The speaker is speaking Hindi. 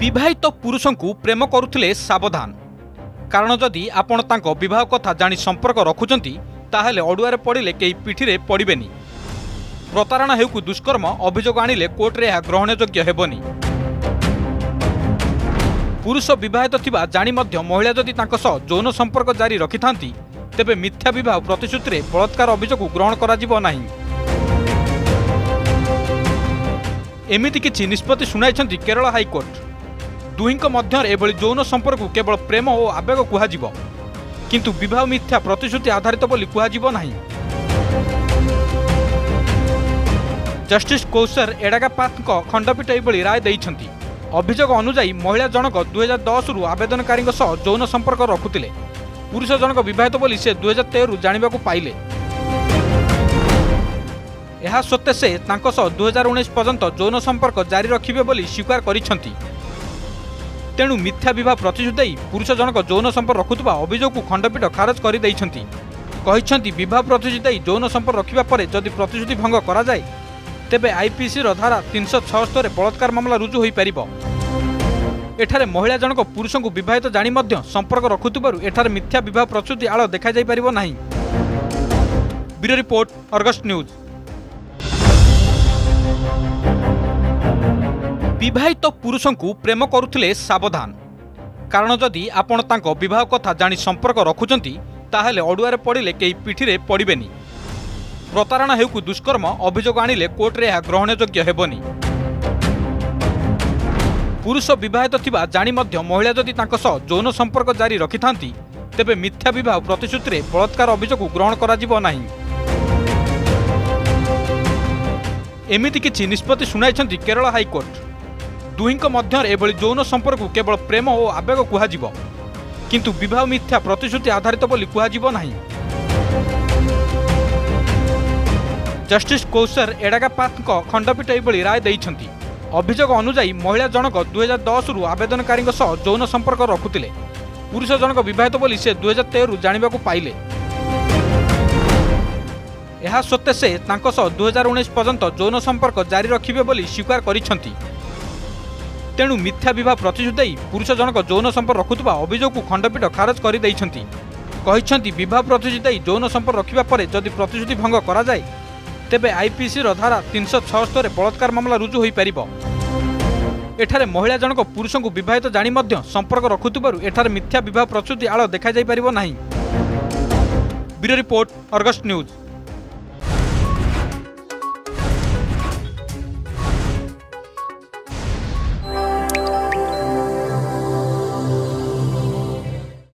विवाहित तो पुरुष को प्रेम करुले सावधान कारण जदि आपण बह कथा जाणी संपर्क रखुंट ताहले अड़ुआर पड़े कई पिठी पड़े प्रतारणा हेकु दुष्कर्म अभियोग आणिले कोर्टे यह ग्रहणयोग्य हेबनी। पुरुष बहित थिबा जाणी मध्य महिला जदि तांको सह यौन संपर्क जारी रखि थांती तेबे मिथ्या विवाह प्रतिश्रुति रे बलात्कार अभियोग ग्रहण करा जिवो नाही। एमिति किछि निष्पत्ति सुनाइछन्ति केरल हाइकोर्ट। दुहिंक मध्यरे एभली यौन संपर्क केवल प्रेम और आवेग कुहा जिवो किंतु विवाह मिथ्या प्रतिश्रुति आधारित बोली कुहा जिवो नाही। जस्टिस कौसर एडागापाथ खंडपीठ यह राय देइछन्ति। अभियोग अनुजाई महिला जनक 2010 रु आवेदनकारी यौन संपर्क रखुते पुरुष जनक बहित बोली से 2013 रु जाना पाइले। यह सत्वे से 2019 पर्यंत यौन संपर्क जारी रखिबे बोली स्वीकार करिसेंति। तेणु मिथ्या विवाह प्रतिश्रुति पुरुष जनक यौन संपर्क रखुवा अभियोग खंडपीठ खारज कर देइछन्ति। कहिसेंति विवाह प्रतिश्रुति यौन संपर्क रखिबा परे यदि प्रतिश्रुति भंग करा जाय तेबे आईपीसी धारा 376 बलात्कार मामला रुजु हो पार। एठारे महिला जनक पुरुष को बहित जाणी संपर्क रखुवर एठार मिथ्या बह प्रस्तुति आल देखा जाई पारिबो नाही। Bureau report, Argus news. बहित पुरुष को प्रेम करुले सावधान कारण जदि आपण बह कथा जाणी संपर्क रखुंट ताहले अड़ुआर पड़े कई पिठी पड़े प्रतारणा हेकु दुष्कर्म अभियोग आणिले कोर्टे यह ग्रहणयोग्य हेबनी। पुरुष बहित थिबा जाणी मध्य महिला जदि तांको सह यौन संपर्क जारी रखि थांती तेबे मिथ्या विवाह प्रतिश्रुति रे बलात्कार अभियोग ग्रहण करा जिवो नाही। एमिति किछि निष्पत्ति सुनाइछन्ति केरल हाइकोर्ट। दुहिंक मध्यरे एभली यौन संपर्क केवल प्रेम और आवेग कुहा जिवो किंतु विवाह मिथ्या प्रतिश्रुति आधारित बोली कुहा जिवो नाही। जस्टिस कौसर एडागापाथ खंडपीठ यह राय देइछन्ति। अभियोग अनुजाई महिला जनक 2010 रु आवेदनकारी यौन संपर्क रखुते पुरुष जनक बहित बोली से 2013 रु जाना पाइले। यह सत्वे से 2019 पर्यंत यौन संपर्क जारी रखिबे बोली स्वीकार करिसेंति। तेणु मिथ्या विवाह प्रतिश्रुति पुरुष जनक यौन संपर्क रखुवा अभियोग खंडपीठ खारज कर देइछन्ति। कहिसेंति विवाह प्रतिश्रुति यौन संपर्क रखिबा परे यदि प्रतिश्रुति भंग करा जाय तेबे आईपीसी धारा 376 बलात्कार मामला रुजु हो पार। एठारे महिला जनक पुरुष को बहित जाणी संपर्क रखुवर एठार मिथ्या बह प्रस्तुति आल देखा जाई पारिबो नाही। Bureau report, Argus news.